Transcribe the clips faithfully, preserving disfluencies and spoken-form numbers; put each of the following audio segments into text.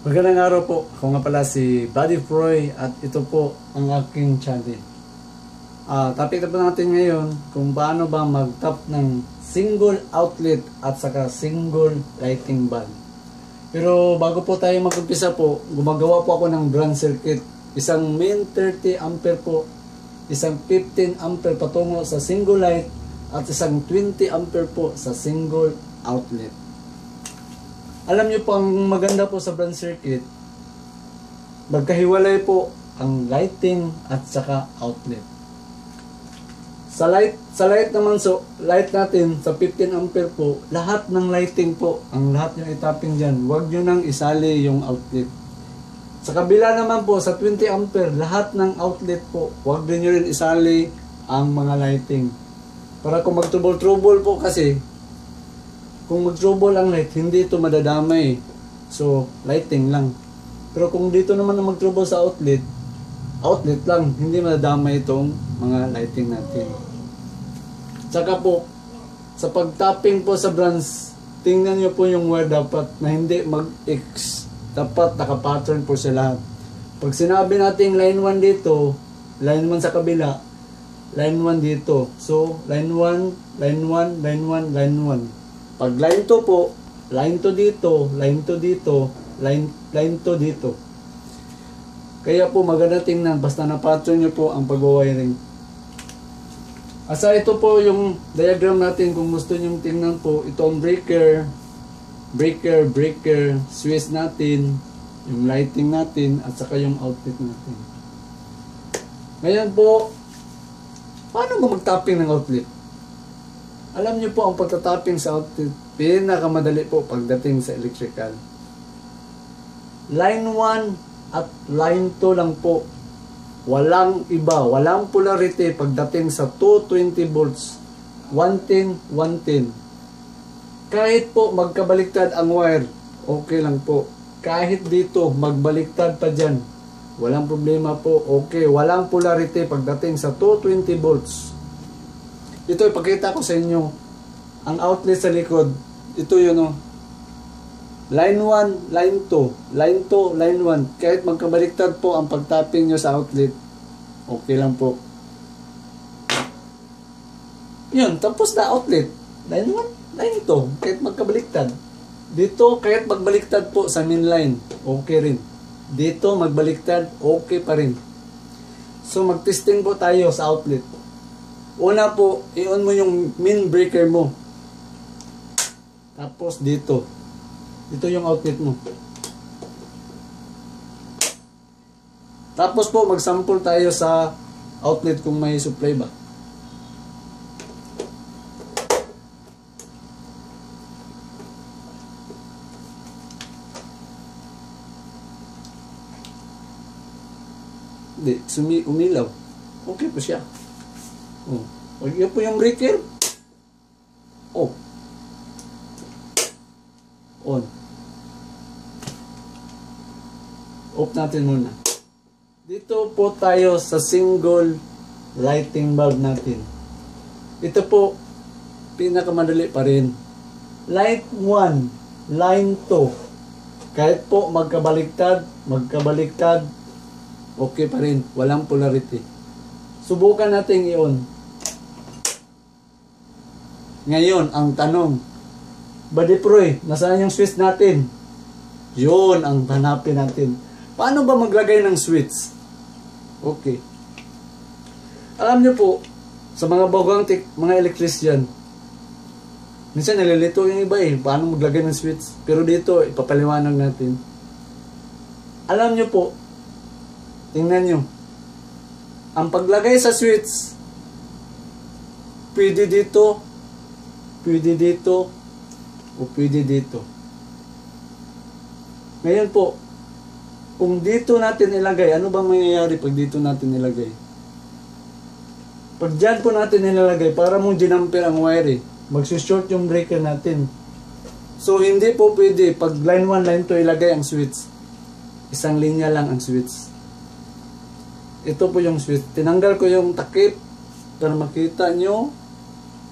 Magandang araw po, ako nga pala si BuddyFroi at ito po ang aking channel. Uh, topic na po natin ngayon kung paano ba mag-tap ng single outlet at saka single lighting bulb. Pero bago po tayo mag-umpisa po, gumagawa po ako ng branch circuit. Isang main thirty ampere po, isang fifteen ampere patungo sa single light at isang twenty ampere po sa single outlet. Alam nyo po, ang maganda po sa branch circuit, magkahiwalay po ang lighting at saka outlet. Sa light, sa light naman, so light natin sa fifteen ampere po, lahat ng lighting po, ang lahat nyo itapin dyan. Huwag nyo nang isali yung outlet. Sa kabila naman po, sa twenty ampere, lahat ng outlet po, huwag din nyo rin isali ang mga lighting. Para kung mag-trouble-trouble po kasi, kung mag-trouble ang light, hindi ito madadamay. So, lighting lang. Pero kung dito naman na mag-trouble sa outlet, outlet lang, hindi madadamay itong mga lighting natin. Tsaka po, sa pag-tapping po sa branch, tingnan nyo po yung wire dapat na hindi mag-X. Dapat naka-pattern po sa lahat. Pag sinabi natin line one dito, line one sa kabila, line one dito. So, line one, line one, line one, line one. Pag line to po, line to dito, line to dito, line, line to dito. Kaya po maganda tingnan, basta na-pattern nyo po ang pag-wiring. Asa ito po yung diagram natin kung gusto nyo tingnan po. Ito ang breaker, breaker, breaker, switch natin, yung lighting natin, at saka yung outlet natin. Ngayon po, paano mo mag-tapping ng outlet? Alam niyo po, ang pagtatapping sa outlet, pinakamadali po pagdating sa electrical. Line one at line two lang po. Walang iba, walang polarity pagdating sa two twenty volts. one ten, one ten. Kahit po magkabaliktad ang wire, okay lang po. Kahit dito, magbaliktad pa dyan. Walang problema po, okay. Walang polarity pagdating sa two twenty volts. Ito, ipakita ko sa inyo ang outlet sa likod. Ito yun, oh. Line one, line two, line two, line one. Kahit magkabaliktad po ang pagtapping nyo sa outlet, okay lang po. Yun, tapos na outlet. Line one, line two, kahit magkabaliktad. Dito, kahit magbaliktad po sa main line, okay rin. Dito, magbaliktad, okay pa rin. So, mag-testing po tayo sa outlet. Una po, i-on mo yung main breaker mo. Tapos dito. Dito yung outlet mo. Tapos po, mag-sample tayo sa outlet kung may supply ba. Hindi, sumi umilaw. Okay po siya. Oh, yan po yung breaker. Oh. On. Off natin muna. Dito po tayo sa single lighting bulb natin. Ito po, pinakamadali pa rin. Line one, line two. Kahit po magkabaliktad, magkabaliktad, okay pa rin. Walang polarity. Subukan natin i-on. Ngayon, ang tanong, BuddyFroi, nasaan yung switch natin? Yun ang hanapin natin. Paano ba maglagay ng switch? Okay. Alam nyo po, sa mga bagang mga electrician, minsan nalilito yung iba eh, paano maglagay ng switch? Pero dito, ipapaliwanag natin. Alam nyo po, tingnan nyo, ang paglagay sa switch, pwede dito, pwede dito, o pwede dito. Ngayon po, kung dito natin ilagay, ano bang mangyayari pag dito natin ilagay? Pag dyan po natin ilalagay, para mong ginamper ang wire eh. Magsushort yung breaker natin. So, hindi po pwede pag line one, line two ilagay ang switch. Isang linya lang ang switch. Ito po yung switch. Tinanggal ko yung takip para makita nyo.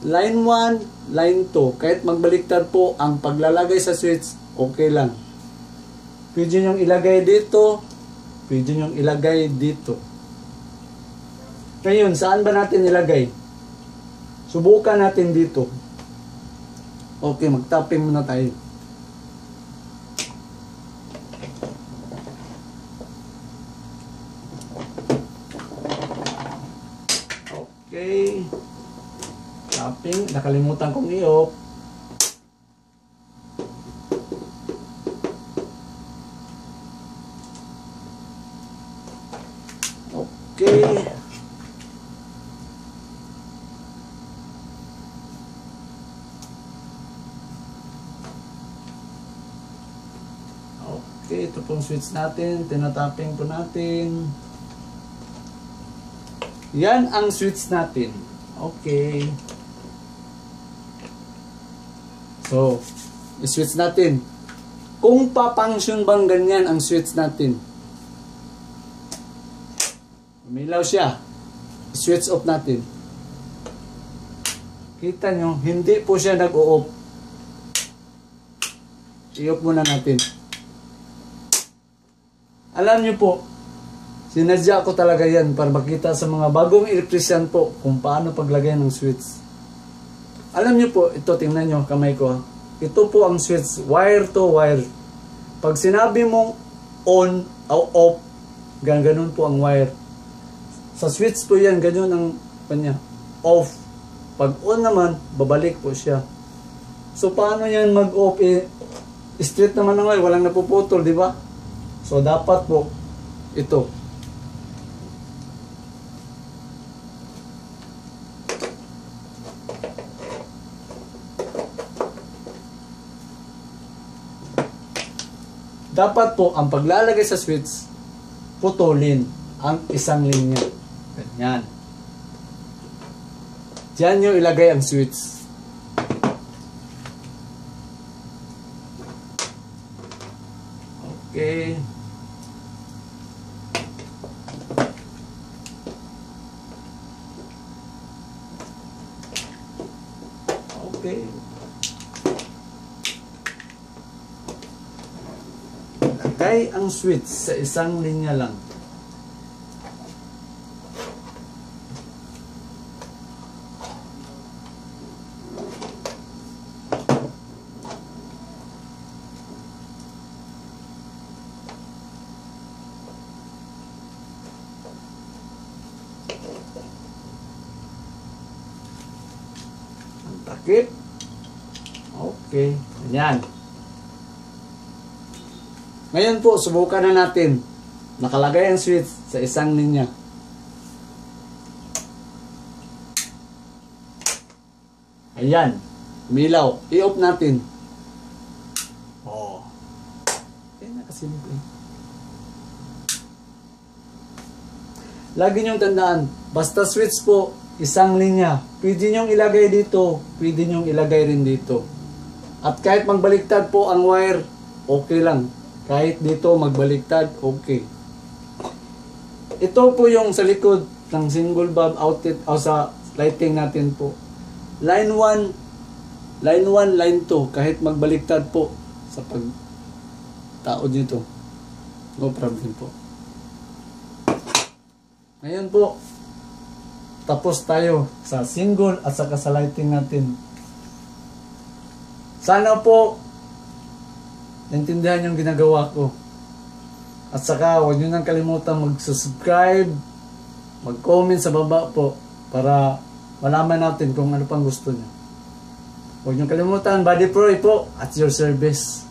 Line one, line two. Kahit magbaliktad po ang paglalagay sa switch, okay lang. Pwede niyong ilagay dito. Pwede niyong ilagay dito. Ngayon, saan ba natin ilagay? Subukan natin dito. Okay, mag-tapping muna tayo. Okay. Tapping. Nakalimutan kong i-off. Okay. Okay, ito pong switch natin, tinatapping po natin. Yan ang switch natin. Okay. So, i-switch natin. Kung pa-function bang ganyan ang switch natin? Umilaw siya. I-switch off natin. Kita nyo, hindi po siya nag-o-off. I-off muna natin. Alam niyo po, sinadya ko talaga yan para makita sa mga bagong electrician po kung paano paglagay ng switch. Alam niyo po, ito tingnan niyo kamay ko. Ito po ang switch, wire to wire. Pag sinabi mong on o off, gan ganun po ang wire. Sa switch po yan, ganyan ang kanya, off. Pag on naman, babalik po siya. So paano yan mag-off? Eh, straight naman ang wire, walang napuputol, di ba? So, dapat po, ito. Dapat po, ang paglalagay sa switch, putulin ang isang linya. Ganyan. Diyan nyo ilagay ang switch. Okay. Okay. Lagay ang switch sa isang linya lang. Takip. Okay. Ganyan. Ngayon po, subukan na natin. Nakalagay ang switch sa isang linya. Ayan. Umilaw. I-off natin. Oh. Eh, nakasimple. Lagi niyong tandaan, basta switch po, isang linya. Pwede nyong ilagay dito. Pwede nyong ilagay rin dito. At kahit magbaliktad po ang wire, okay lang. Kahit dito magbaliktad, okay. Ito po yung sa likod ng single bulb outlet o sa lighting natin po. Line one, line one, line two. Kahit magbaliktad po sa pagtaod nito. No problem po. Ngayon po, tapos tayo sa single at saka sa lighting natin. Sana po naintindihan yung ginagawa ko. At saka huwag nyo nang kalimutan mag-subscribe, mag-comment sa baba po para malaman natin kung ano pang gusto nyo. Huwag nyo kalimutan, BuddyFroi po at your service.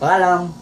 Paalam!